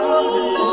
Oh,